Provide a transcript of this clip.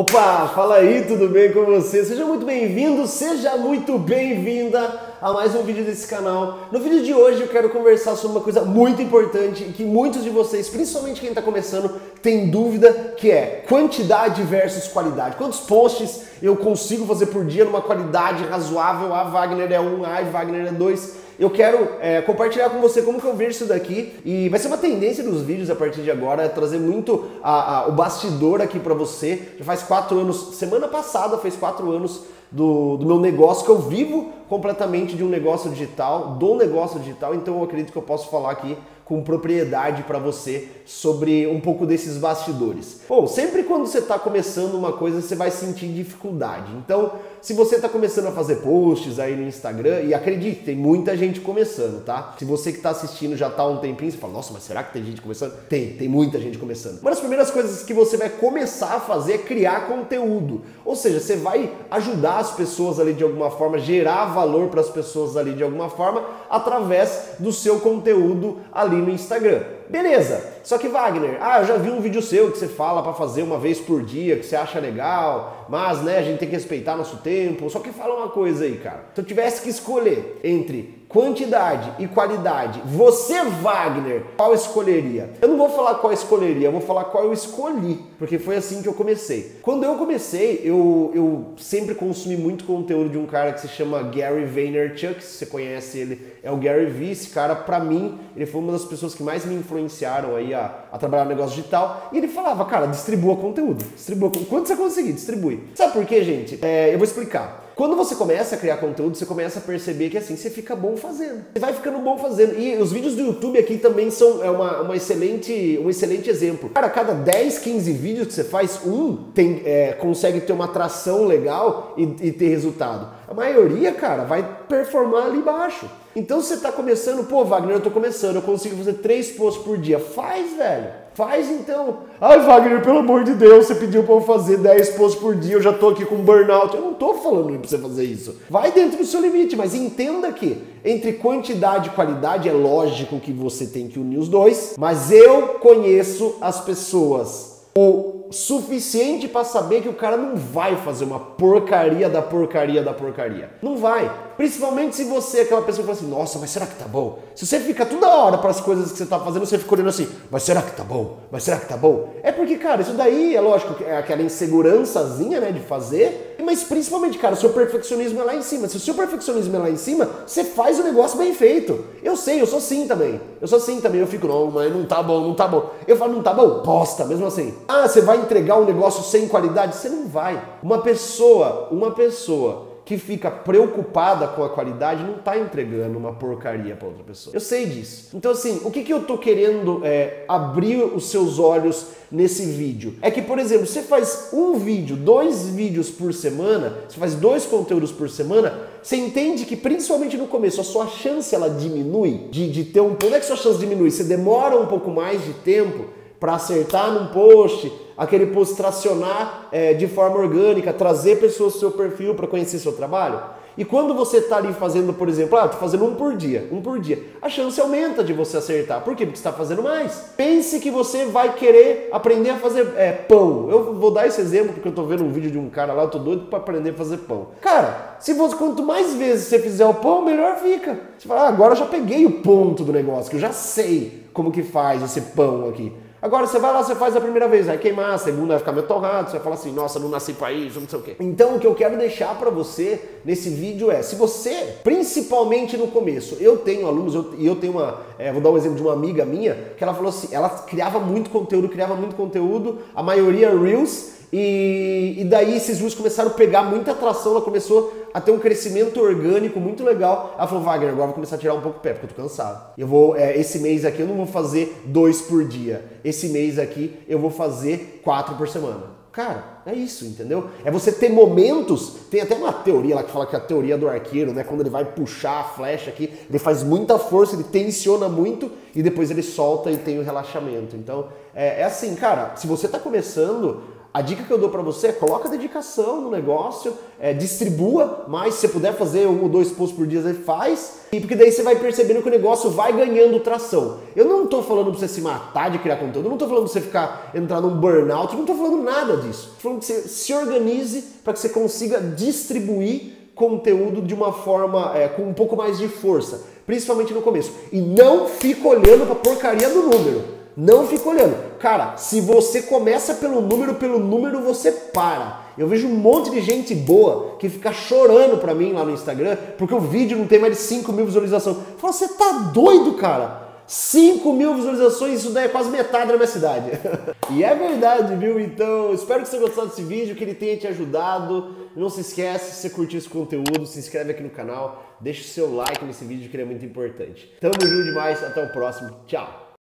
Opa, fala aí, tudo bem com você? Seja muito bem-vindo, seja muito bem-vinda a mais um vídeo desse canal. No vídeo de hoje eu quero conversar sobre uma coisa muito importante que muitos de vocês, principalmente quem está começando, tem dúvida, que é quantidade versus qualidade. Quantos posts eu consigo fazer por dia numa qualidade razoável? Ah, Wagner é 1, ah, Wagner é 2... Eu quero compartilhar com você como que eu vejo isso daqui, e vai ser uma tendência dos vídeos a partir de agora, é trazer muito o bastidor aqui pra você. Já faz 4 anos, semana passada fez 4 anos do meu negócio, que eu vivo completamente de um negócio digital, do negócio digital, então eu acredito que eu posso falar aqui com propriedade para você sobre um pouco desses bastidores. Bom, sempre quando você está começando uma coisa, você vai sentir dificuldade. Então, se você está começando a fazer posts aí no Instagram, e acredite, tem muita gente começando, tá? Se você que está assistindo já está há um tempinho, você fala, nossa, mas será que tem gente começando? Tem muita gente começando. Uma das primeiras coisas que você vai começar a fazer é criar conteúdo. Ou seja, você vai ajudar as pessoas ali de alguma forma, gerar valor para as pessoas ali de alguma forma, através do seu conteúdo ali no Instagram. Beleza, só que Wagner, eu já vi um vídeo seu que você fala para fazer uma vez por dia, que você acha legal, mas né, a gente tem que respeitar nosso tempo. Só que fala uma coisa aí, cara. Se eu tivesse que escolher entre quantidade e qualidade, você, Wagner, qual escolheria? Eu não vou falar qual escolheria, eu vou falar qual eu escolhi, porque foi assim que eu comecei. Quando eu comecei, eu sempre consumi muito conteúdo de um cara que se chama Gary Vaynerchuk. Se você conhece ele, é o Gary V. Esse cara, pra mim, ele foi uma das pessoas que mais me influenciaram aí a trabalhar no negócio digital, e ele falava, cara, distribua conteúdo, quando você conseguir, distribui. Sabe por quê, gente? Eu vou explicar. Quando você começa a criar conteúdo, você começa a perceber que assim, você fica bom fazendo. Você vai ficando bom fazendo. E os vídeos do YouTube aqui também são um excelente exemplo. Cara, a cada 10, 15 vídeos que você faz, consegue ter uma atração legal e ter resultado. A maioria, cara, vai performar ali embaixo. Então você tá começando, pô, Wagner, eu tô começando, eu consigo fazer 3 posts por dia. Faz, velho. Faz então. Ai, Wagner, pelo amor de Deus, você pediu pra eu fazer 10 posts por dia, eu já tô aqui com burnout. Eu não tô falando pra você fazer isso. Vai dentro do seu limite, mas entenda que entre quantidade e qualidade é lógico que você tem que unir os dois, mas eu conheço as pessoas o suficiente pra saber que o cara não vai fazer uma porcaria da porcaria da porcaria. Não vai. Principalmente se você é aquela pessoa que fala assim, nossa, mas será que tá bom? Se você fica toda hora para as coisas que você tá fazendo, você fica olhando assim, mas será que tá bom? Mas será que tá bom? É porque, cara, isso daí é lógico, é aquela insegurançazinha, né, de fazer, mas principalmente, cara, o seu perfeccionismo é lá em cima. Se o seu perfeccionismo é lá em cima, você faz o negócio bem feito. Eu sei, eu sou assim também. Eu sou assim também, eu fico, não, mas não tá bom, não tá bom. Eu falo, não tá bom, bosta, mesmo assim. Ah, você vai entregar um negócio sem qualidade? Você não vai. Uma pessoa que fica preocupada com a qualidade não tá entregando uma porcaria para outra pessoa. Eu sei disso. Então assim, o que eu tô querendo abrir os seus olhos nesse vídeo? É que, por exemplo, você faz um vídeo, 2 vídeos por semana, você faz 2 conteúdos por semana, você entende que principalmente no começo a sua chance ela diminui de ter um... Onde é que sua chance diminui? Você demora um pouco mais de tempo para acertar num post, aquele post tracionar de forma orgânica, trazer pessoas do seu perfil para conhecer seu trabalho. E quando você está ali fazendo, por exemplo, tô fazendo um por dia, a chance aumenta de você acertar. Por quê? Porque você está fazendo mais. Pense que você vai querer aprender a fazer pão. Eu vou dar esse exemplo porque eu tô vendo um vídeo de um cara lá, eu tô doido para aprender a fazer pão. Cara, se você, quanto mais vezes você fizer o pão, melhor fica. Você fala, agora eu já peguei o ponto do negócio, que eu já sei como que faz esse pão aqui. Agora você vai lá, você faz a primeira vez, vai queimar, a segunda vai ficar meio torrado, você vai falar assim, nossa, não nasci pra isso, não sei o quê. Então o que eu quero deixar pra você nesse vídeo é, se você, principalmente no começo, eu tenho alunos, eu tenho uma, vou dar um exemplo de uma amiga minha, que ela falou assim, ela criava muito conteúdo, a maioria Reels, e daí esses Reels começaram a pegar muita atração, ela começou a ter um crescimento orgânico muito legal. Ela falou, Wagner, agora vou começar a tirar um pouco o pé, porque eu tô cansado. Eu vou, esse mês aqui eu não vou fazer 2 por dia. Esse mês aqui eu vou fazer 4 por semana. Cara, é isso, entendeu? É você ter momentos, tem até uma teoria lá que fala que é a teoria do arqueiro, né? Quando ele vai puxar a flecha aqui, ele faz muita força, ele tensiona muito e depois ele solta e tem o relaxamento. Então, é assim, cara, se você tá começando, A dica que eu dou para você é coloca dedicação no negócio, distribua, mas se você puder fazer 1 ou 2 posts por dia, você faz, e porque daí você vai percebendo que o negócio vai ganhando tração. Eu não estou falando para você se matar de criar conteúdo, eu não estou falando para você entrar num burnout, eu não estou falando nada disso. Estou falando que você se organize para que você consiga distribuir conteúdo de uma forma, com um pouco mais de força, principalmente no começo. E não fica olhando para a porcaria do número. Não fica olhando. Cara, se você começa pelo número, você para. Eu vejo um monte de gente boa que fica chorando pra mim lá no Instagram porque o vídeo não tem mais de 5 mil visualizações. Eu falo, você tá doido, cara? 5 mil visualizações, isso daí é quase metade da minha cidade. E é verdade, viu? Então, espero que você tenha gostado desse vídeo, que ele tenha te ajudado. Não se esquece, se você curtiu esse conteúdo, se inscreve aqui no canal, deixa o seu like nesse vídeo que ele é muito importante. Tamo junto demais, até o próximo. Tchau!